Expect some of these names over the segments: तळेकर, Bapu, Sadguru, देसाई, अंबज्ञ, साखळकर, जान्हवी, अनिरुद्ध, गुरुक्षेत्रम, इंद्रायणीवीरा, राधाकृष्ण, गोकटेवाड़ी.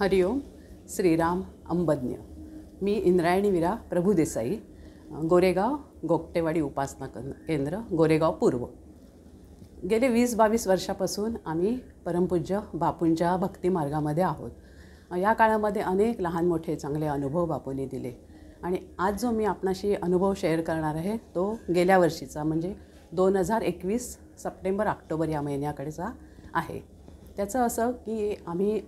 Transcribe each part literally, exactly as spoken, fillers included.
हरिओम श्रीराम अंबज्ञ। मी इंद्रायणीवीरा प्रभु देसाई, गोरेगाव गोकटेवाड़ी उपासना केंद्र, गोरेगाव पूर्व। गेले वीस बावीस वर्षापासून आम्ही परमपूज्य बापूंच्या भक्ती मार्गामध्ये आहोत। या काळामध्ये अनेक लहान मोठे चांगले अनुभव बापूंनी दिले आणि आज जो मी आपणाशी अनुभव शेअर करणार आहे तो गेल्या वर्षीचा म्हणजे दोन हजार एकवीस सप्टेंबर ऑक्टोबर या महिन्याकडेचा आहे। त्याचं असं की आम्ही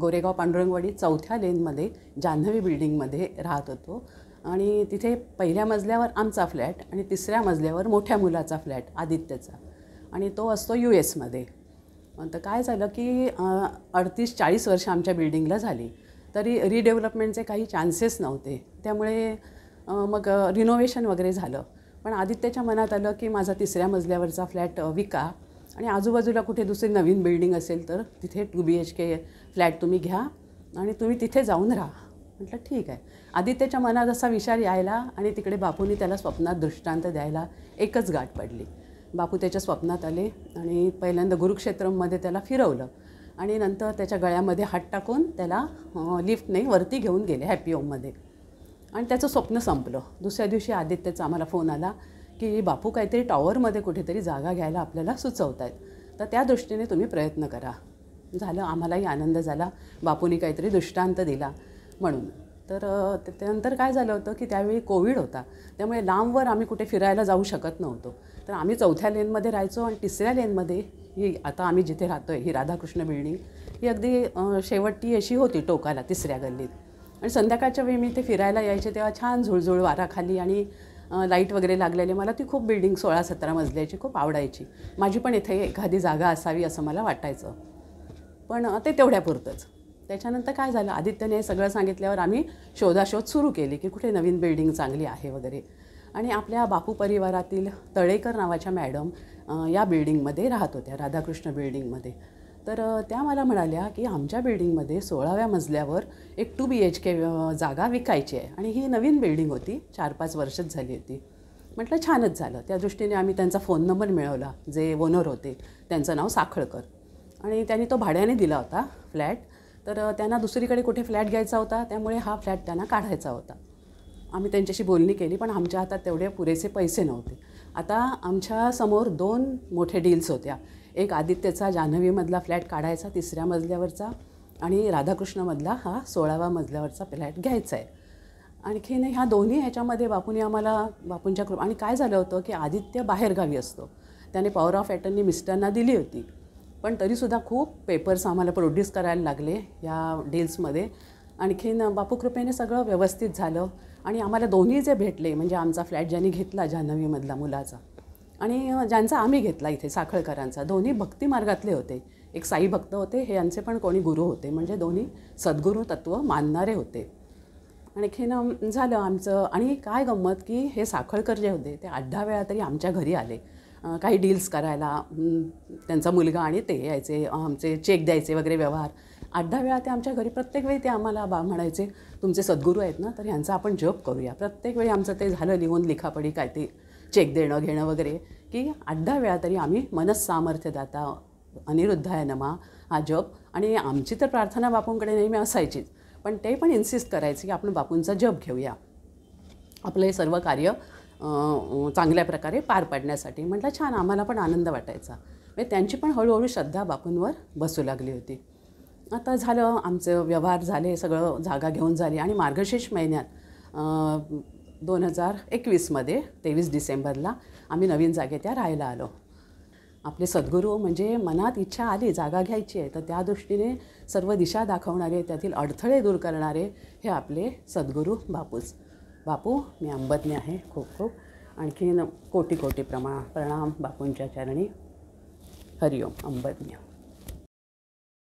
गोरेगाव पांडुरंगवाडी चौथ्या लेनमध्ये जान्हवी बिल्डिंगमध्ये राहत होतो आणि तिथे पहिल्या मजल्यावर आमचा फ्लॅट आणि तिसऱ्या मजल्यावर मोठ्या मुलाचा फ्लॅट आदित्यचा, आणि तो असतो यू एसमध्ये। तर काय झालं की अडतीस चाळीस वर्ष आमच्या बिल्डिंगला झाली तरी रिडेव्हलपमेंटचे काही चान्सेस नव्हते, त्यामुळे मग रिनोव्हेशन वगैरे झालं। पण आदित्यच्या मनात आलं की माझा तिसऱ्या मजल्यावरचा फ्लॅट विका आणि आजूबाजूला कुठे दुसरी नवीन बिल्डिंग असेल तर तिथे two B H K flat तुम्ही घ्या आणि तुम्ही तिथे जाऊन राहा। म्हटलं ठीक आहे। आदित्यच्या मनात असा विचार यायला आणि तिकडे बापूंनी त्याला स्वप्नात दृष्टांत द्यायला एकच गाठ पडली। बापू त्याच्या स्वप्नात आले आणि पहिल्यांदा गुरुक्षेत्रममध्ये त्याला फिरवलं आणि नंतर त्याच्या गळ्यामध्ये हात टाकून त्याला लिफ्टने वरती घेऊन गेले हॅपी होममध्ये आणि त्याचं स्वप्न संपलं। दुसऱ्या दिवशी आदित्यचा आम्हाला फोन आला की बापू काहीतरी टॉवरमध्ये कुठेतरी जागा घ्यायला आपल्याला सुचवत आहेत, तर त्या दृष्टीने तुम्ही प्रयत्न करा। झालं, आम्हालाही आनंद झाला, बापूंनी काहीतरी दृष्टांत दिला म्हणून। तर त्यानंतर काय झालं होतं की त्यावेळी कोविड होता, त्यामुळे लांबवर आम्ही कुठे फिरायला जाऊ शकत नव्हतो। तर आम्ही चौथ्या लेनमध्ये राहायचो आणि तिसऱ्या लेनमध्ये ही आता आम्ही जिथे राहतो आहे ही राधाकृष्ण बिल्डिंग ही अगदी शेवटी अशी होती टोकाला तिसऱ्या गल्लीत, आणि संध्याकाळच्या वेळी मी ते फिरायला यायचे तेव्हा छान झुळझुळ वाराखाली आणि लाईट वगैरे लागलेली मला ती खूप बिल्डिंग सोळा सतरा मजल्याची खूप आवडायची। माझी पण इथे एखादी जागा असावी असं मला वाटायचं, पण ते तेवढ्यापुरतंच। त्याच्यानंतर काय झालं, आदित्यने सगळं सांगितल्यावर आम्ही शोधाशोध सुरू केली की कुठे नवीन बिल्डिंग चांगली आहे वगैरे, आणि आपल्या बापू परिवारातील तळेकर नावाच्या मॅडम या बिल्डिंगमध्ये राहत होत्या राधाकृष्ण बिल्डिंगमध्ये। तर त्या मला म्हणाल्या की आमच्या बिल्डिंगमध्ये सोळाव्या मजल्यावर एक टू बी एच के जागा विकायची आहे आणि ही नवीन बिल्डिंग होती, चार पाच वर्षच झाली होती। म्हटलं छानच झालं, त्या दृष्टीने आम्ही त्यांचा फोन नंबर मिळवला, जे ओनर होते त्यांचं नाव साखळकर आणि त्यांनी तो भाड्याने दिला होता फ्लॅट। तर त्यांना दुसरीकडे कुठे फ्लॅट घ्यायचा होता त्यामुळे हा फ्लॅट त्यांना काढायचा होता। आम्ही त्यांच्याशी बोलणी केली पण आमच्या हातात तेवढे पुरेसे पैसे नव्हते। आता आमच्यासमोर दोन मोठे डील्स होत्या, एक आदित्यचा जान्हवीमधला फ्लॅट काढायचा तिसऱ्या मजल्यावरचा आणि राधाकृष्णमधला हा सोळावा मजल्यावरचा फ्लॅट घ्यायचा आहे। आणखीन ह्या दोन्ही ह्याच्यामध्ये बापूंनी आम्हाला बापूंच्या कृपा, आणि काय झालं होतं की आदित्य बाहेरगावी असतो, त्याने पॉवर ऑफ ॲटर्नी मिस्टरांना दिली होती पण तरीसुद्धा खूप पेपर्स आम्हाला प्रोड्यूस करायला लागले या डील्समध्ये। आणखीन बापू कृपेने सगळं व्यवस्थित झालं आणि आम्हाला दोन्ही जे भेटले म्हणजे आमचा फ्लॅट ज्यांनी घेतला जान्हवीमधला मुलाचा आणि ज्यांचा आम्ही घेतला इथे साखळकरांचा, दोन्ही भक्ती मार्गातले होते, एक साई भक्त होते, हे यांचे पण कोणी गुरु होते म्हणजे दोन्ही सद्गुरू तत्त्व मानणारे होते। आणखीन झालं आमचं, आणि काय गंमत की हे साखळकर जे होते ते आठ दहा वेळा तरी आमच्या घरी आले काही डील्स करायला, त्यांचा मुलगा आणि ते यायचे आमचे चेक द्यायचे वगैरे व्यवहार आठ दहा वेळा ते आमच्या घरी प्रत्येक वेळी ते आम्हाला बा म्हणायचे तुमचे सद्गुरू आहेत ना तर ह्यांचा आपण जप करूया। प्रत्येक वेळी आमचं ते झालं लिहून लिखापडी काय ते चेक देणं घेणं वगैरे की आठ दहा वेळा तरी आम्ही मनस सामर्थ्यदाता अनिरुद्धाय नमा हा जप, आणि आमची तर प्रार्थना बापूंकडे नेहमी असायचीच पण ते पण इन्सिस्ट करायचे की आपण बापूंचा जप घेऊया आपलं हे सर्व कार्य चांगल्या प्रकारे पार पाडण्यासाठी। म्हटलं छान, आम्हाला पण आनंद वाटायचा, म्हणजे त्यांची पण हळूहळू श्रद्धा बापूंवर बसू लागली होती। आता झालं आमचं व्यवहार झाले सगळं जागा घेऊन झाली आणि मार्गशीर्ष महिन्यात दोन हजार एकवीसमध्ये तेवीस डिसेंबरला आम्ही नवीन जागे त्या राहायला आलो। आपले सद्गुरू म्हणजे मनात इच्छा आली जागा घ्यायची आहे तर त्या दृष्टीने सर्व दिशा दाखवणारे त्यातील अडथळे दूर करणारे हे आपले सद्गुरू बापूच। बापू मी अंबज्ञ आहे खूप खूप आणखीन कोटी कोटी प्रमा प्रणाम बापूंच्या चरणी। हरिओम अंबज्ञ।